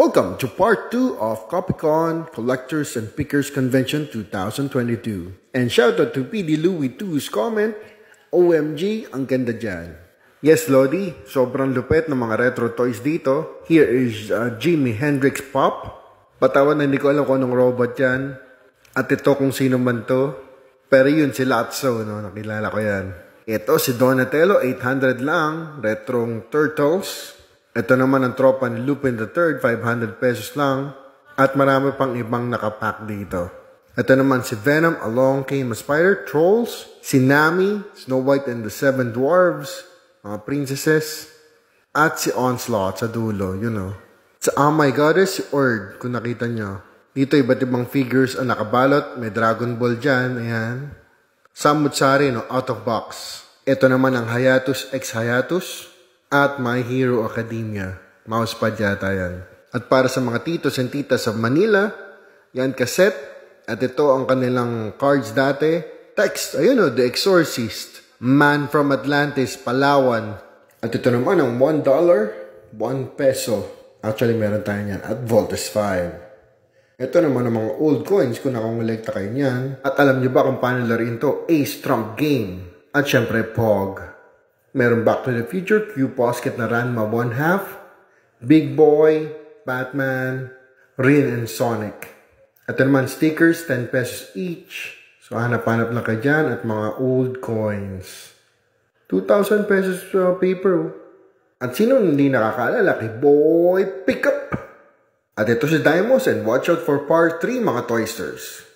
Welcome to part 2 of Copicon Collectors and Pickers Convention 2022. And shoutout to PD Louie 2's comment, OMG, ang ganda dyan. Yes, Lodi, sobrang lupet ng mga retro toys dito. Here is Jimmy Hendrix Pop. Patawan na hindi ko alam kung anong robot yan. At ito kung sino man to. Pero yun si Lotso, no? Nakilala ko yan. Ito si Donatello, 800 lang. Retrong Turtles. Ito naman ang tropa ni Lupin the Third, 500 pesos lang. At marami pang ibang nakapack dito. Ito naman si Venom, Along Came a Spider, Trolls. Si Nami, Snow White and the Seven Dwarves, mga princesses. At si Onslaught sa dulo, you know. Sa Oh My Goddess, si Ord, kung nakita nyo. Dito iba't ibang figures ang nakabalot. May Dragon Ball dyan, ayan. Samutsari, no, out of box. Ito naman ang Hayatus, Ex Hayatus. At My Hero Academia. Mousepad yata yan. At para sa mga titos and titas sa Manila, yan cassette. At ito ang kanilang cards dati. Text, ayun o, The Exorcist. Man from Atlantis, Palawan. At ito naman ang $1, 1 peso. Actually, meron tayo yan. At Voltes 5. Ito naman ang mga old coins kung nakangolekta kayo niyan. At alam nyo ba kung paano laruin to? Ace Strong Game. At syempre, Pog. Meron Back to the Future, Q-Posket na Ranma, One Half, Big Boy, Batman, Rin, and Sonic. At naman stickers, 10 pesos each. So hanap-hanap lang kayo dyan at mga old coins. 2,000 pesos paper. At sino hindi nakakala, Lucky Boy, pick up! At ito si Dimos and watch out for part 3 mga Toysters.